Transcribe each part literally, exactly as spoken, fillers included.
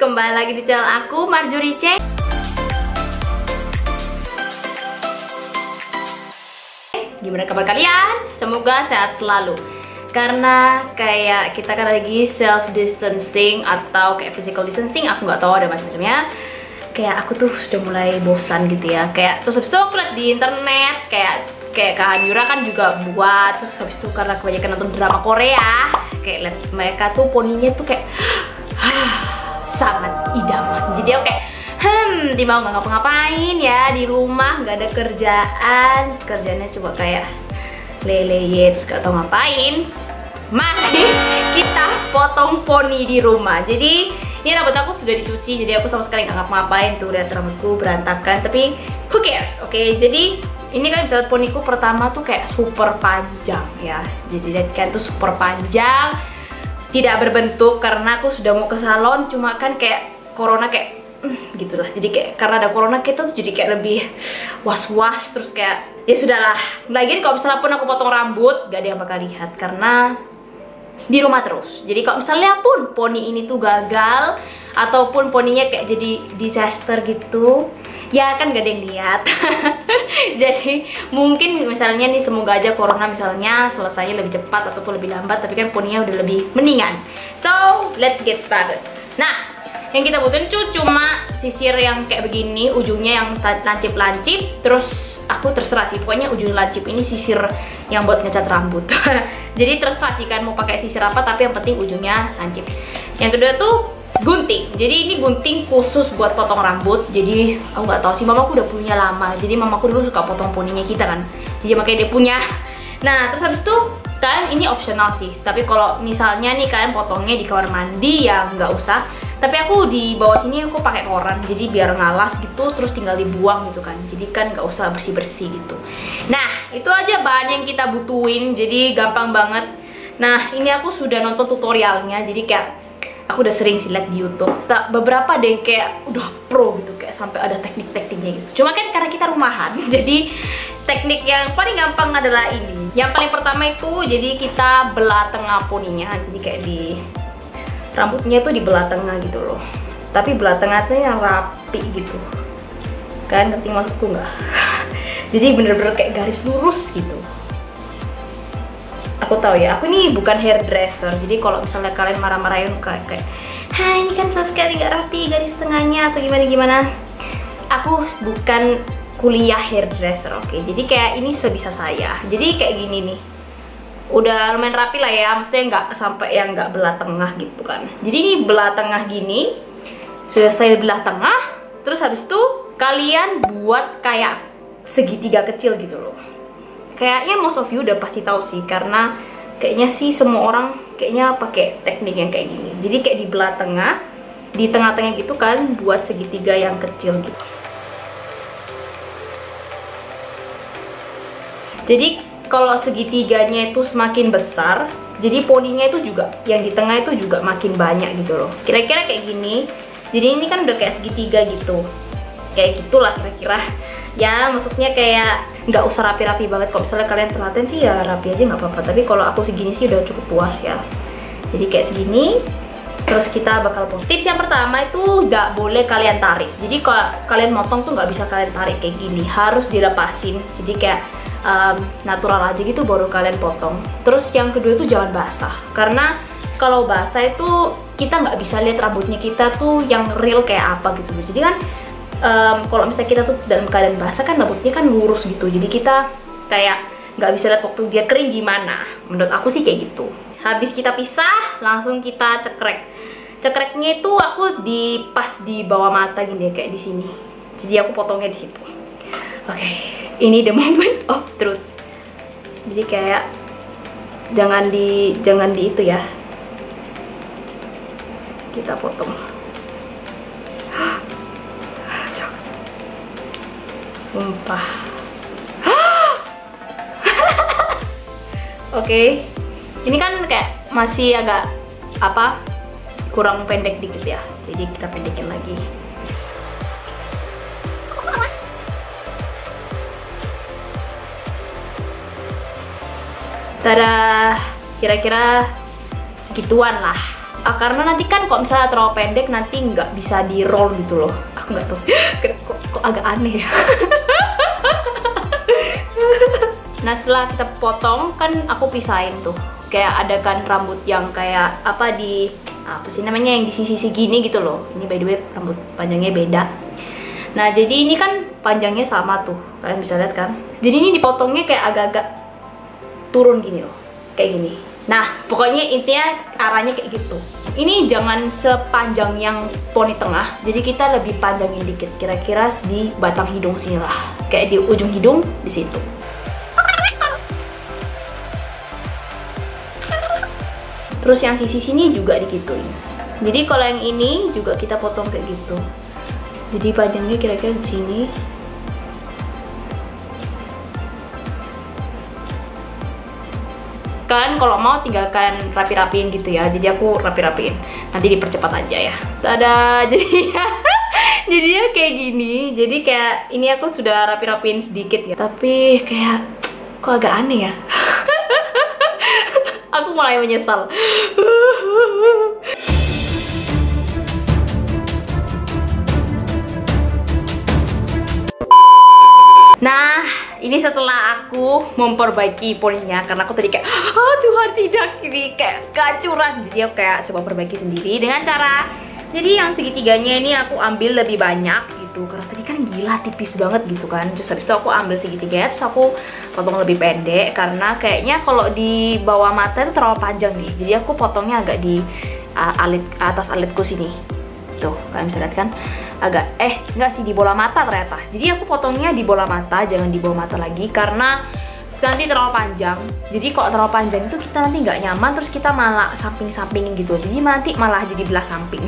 kembali lagi di channel aku, Marjorie Cheng. Gimana kabar kalian? Semoga sehat selalu. Karena kayak kita kan lagi self distancing atau kayak physical distancing, aku nggak tahu ada macam-macamnya. Kayak aku tuh sudah mulai bosan gitu ya. Kayak terus habis itu aku lihat di internet kayak kayak Han Yoo Ra kan juga buat. Terus habis itu karena kebanyakan nonton drama Korea, kayak lihat mereka tuh poninya tuh kayak sangat idaman. Jadi oke, okay. hmm, di mau nggak ngapa-ngapain ya, di rumah nggak ada kerjaan, kerjanya cuma kayak leleye terus nggak tahu ngapain. Mari kita potong poni di rumah. Jadi ini rambut aku sudah dicuci, jadi aku sama sekali nggak ngapa-ngapain tuh, lihat rambutku berantakan. Tapi who cares? Oke, okay? Jadi ini kan bisa lihat poniku pertama tuh kayak super panjang ya. Jadi lihat kan tuh super panjang. Tidak berbentuk karena aku sudah mau ke salon, cuma kan kayak corona kayak mm, gitulah. Jadi kayak karena ada corona kita tuh jadi kayak lebih was-was, terus kayak ya sudahlah. Lagian kalau misalnya pun aku potong rambut gak ada yang bakal lihat karena di rumah terus. Jadi kalau misalnya pun poni ini tuh gagal ataupun poninya kayak jadi disaster gitu, ya kan gak ada yang lihat. Jadi mungkin misalnya nih, semoga aja corona misalnya selesainya lebih cepat ataupun lebih lambat, tapi kan poninya udah lebih mendingan. So let's get started. Nah, yang kita butuhin tuh cuma sisir yang kayak begini, ujungnya yang lancip-lancip. Terus aku terserah sih, pokoknya ujung lancip ini sisir yang buat ngecat rambut. Jadi terserah sih kan mau pakai sisir apa, tapi yang penting ujungnya lancip. Yang kedua tuh gunting. Jadi ini gunting khusus buat potong rambut. Jadi aku nggak tahu sih, mamaku udah punya lama. Jadi mamaku dulu suka potong poninya kita kan, jadi makanya dia punya. Nah terus habis itu kan ini opsional sih, tapi kalau misalnya nih kalian potongnya di kamar mandi ya nggak usah. Tapi aku di bawah sini aku pakai koran, jadi biar ngalas gitu, terus tinggal dibuang gitu kan. Jadi kan nggak usah bersih-bersih gitu. Nah itu aja bahan yang kita butuhin, jadi gampang banget. Nah ini aku sudah nonton tutorialnya, jadi kayak aku udah sering sih liat di YouTube. Tak beberapa ada yang kayak udah pro gitu, kayak sampai ada teknik-tekniknya gitu. Cuma kan karena kita rumahan, jadi teknik yang paling gampang adalah ini. Yang paling pertama itu jadi kita belah tengah poninya, jadi kayak di rambutnya tuh dibelah tengah gitu loh. Tapi belah tengahnya yang rapi gitu. Kan ngerti maksudku nggak? Jadi bener-bener kayak garis lurus gitu. Aku tahu ya, aku ini bukan hairdresser. Jadi kalau misalnya kalian marah-marahin kayak, kayak "Hai, ini kan sama sekali gak rapi garis tengahnya" atau gimana-gimana, aku bukan kuliah hairdresser, oke? Okay? Jadi kayak ini sebisa saya. Jadi kayak gini nih, udah lumayan rapi lah ya, maksudnya nggak sampai yang nggak belah tengah gitu kan. Jadi ini belah tengah gini, sudah saya belah tengah. Terus habis itu kalian buat kayak segitiga kecil gitu loh. Kayaknya most of you udah pasti tahu sih, karena kayaknya sih semua orang kayaknya pakai teknik yang kayak gini. Jadi kayak di belah tengah, di tengah-tengah gitu kan, buat segitiga yang kecil gitu. Jadi kalau segitiganya itu semakin besar, jadi poninya itu juga, yang di tengah itu juga makin banyak gitu loh. Kira-kira kayak gini. Jadi ini kan udah kayak segitiga gitu, kayak gitulah kira-kira. Ya maksudnya kayak nggak usah rapi-rapi banget. Kalau misalnya kalian telaten sih ya rapi aja nggak apa-apa. Tapi kalau aku segini sih udah cukup puas ya. Jadi kayak segini. Terus kita bakal potong. Tips yang pertama itu nggak boleh kalian tarik. Jadi kalau kalian motong tuh nggak bisa kalian tarik kayak gini, harus dilepasin. Jadi kayak um, natural aja gitu baru kalian potong. Terus yang kedua itu jangan basah, karena kalau basah itu kita nggak bisa lihat rambutnya kita tuh yang real kayak apa gitu. Jadi kan Um, kalau misalnya kita tuh dalam keadaan basah kan rambutnya kan lurus gitu, jadi kita kayak nggak bisa lihat waktu dia kering gimana. Menurut aku sih kayak gitu. Habis kita pisah, langsung kita cekrek. Cekreknya itu aku di pas di bawah mata gini ya, kayak di sini. Jadi aku potongnya di situ. Oke, okay. Ini the moment of truth. Jadi kayak jangan di jangan di itu ya. Kita potong. Sumpah. Oke, okay. Ini kan kayak masih agak apa kurang pendek dikit ya, jadi kita pendekin lagi. Tada, kira-kira segituan lah. ah, karena nanti kan kalau misalnya terlalu pendek nanti nggak bisa di roll gitu loh. Aku nggak tahu kok, kok agak aneh ya. Nah setelah kita potong kan aku pisahin tuh, kayak ada kan rambut yang kayak apa di apa sih namanya yang di sisi-sisi gini gitu loh. Ini by the way rambut panjangnya beda. Nah jadi ini kan panjangnya sama tuh, kalian bisa lihat kan. Jadi ini dipotongnya kayak agak-agak turun gini loh, kayak gini. Nah pokoknya intinya arahnya kayak gitu. Ini jangan sepanjang yang poni tengah, jadi kita lebih panjangin dikit, kira-kira di batang hidung sini lah, kayak di ujung hidung di situ. Terus yang sisi sini juga digituin. Jadi kalau yang ini juga kita potong kayak gitu. Jadi panjangnya kira-kira di sini. Kan kalau mau tinggalkan rapi-rapiin gitu ya. Jadi aku rapi-rapiin. Nanti dipercepat aja ya. Tada, jadi jadinya kayak gini. Jadi kayak ini aku sudah rapi-rapiin sedikit ya. Tapi kayak kok agak aneh ya. Aku mulai menyesal. Nah, ini setelah aku memperbaiki poninya, karena aku tadi kayak, oh Tuhan tidak, ini kayak kecurangan. Jadi aku kayak coba perbaiki sendiri dengan cara, jadi yang segitiganya ini aku ambil lebih banyak gitu. Karena tadi kan gila tipis banget gitu kan. Terus habis itu aku ambil segitiganya, terus aku potong lebih pendek. Karena kayaknya kalau di bawah mata itu terlalu panjang nih. Jadi aku potongnya agak di uh, alit, atas alitku sini. Tuh, kalian bisa lihat kan. Agak, eh enggak sih, di bola mata ternyata. Jadi aku potongnya di bola mata, jangan di bawah mata lagi. Karena nanti terlalu panjang. Jadi kalau terlalu panjang itu kita nanti nggak nyaman, terus kita malah samping-sampingin gitu. Jadi nanti malah jadi belah samping.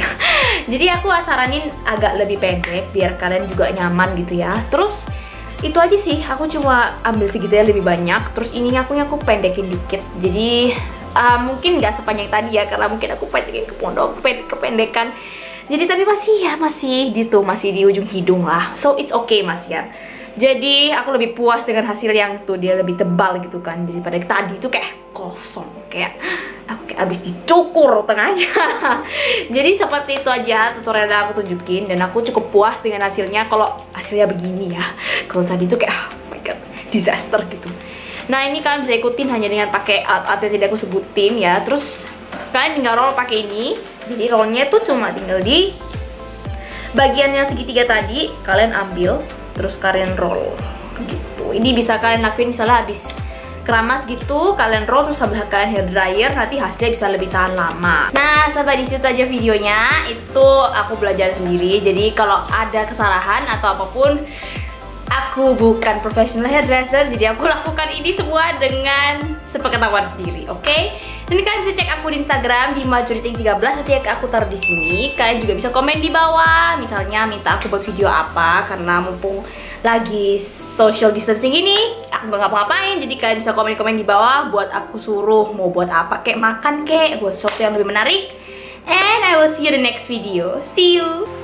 Jadi aku saranin agak lebih pendek biar kalian juga nyaman gitu ya. Terus itu aja sih, aku cuma ambil segitunya lebih banyak. Terus ininya aku aku pendekin dikit. Jadi uh, mungkin nggak sepanjang tadi ya, karena mungkin aku pendekin ke pondok, kependekan. Jadi tapi masih ya masih gitu, masih di ujung hidung lah. So it's okay Mas ya. Jadi aku lebih puas dengan hasil yang tuh, dia lebih tebal gitu kan, daripada tadi itu kayak kosong, kayak aku kayak abis dicukur tengahnya. Jadi seperti itu aja tutorial yang aku tunjukin, dan aku cukup puas dengan hasilnya. Kalau hasilnya begini ya, kalau tadi itu kayak oh my god, disaster gitu. Nah ini kalian bisa ikutin hanya dengan pakai alat-alat yang tidak aku sebutin ya. Terus kalian tinggal roll pakai ini. Jadi rollnya tuh cuma tinggal di bagian yang segitiga tadi, kalian ambil terus kalian roll gitu. Ini bisa kalian lakuin misalnya habis keramas gitu, kalian roll terus sambil kalian hair dryer, nanti hasilnya bisa lebih tahan lama. Nah sampai di situ aja videonya, itu aku belajar sendiri. Jadi kalau ada kesalahan atau apapun, aku bukan professional hairdresser, jadi aku lakukan ini semua dengan sepengetahuan sendiri, oke? Okay? Dan kalian bisa cek aku di Instagram di marjoriecheng tiga belas, nanti aku taruh di sini. Kalian juga bisa komen di bawah, misalnya minta aku buat video apa, karena mumpung lagi social distancing ini, aku nggak ngapa-ngapain. Jadi kalian bisa komen-komen di bawah buat aku suruh mau buat apa, kayak makan, kayak buat sesuatu yang lebih menarik. And I will see you the next video. See you.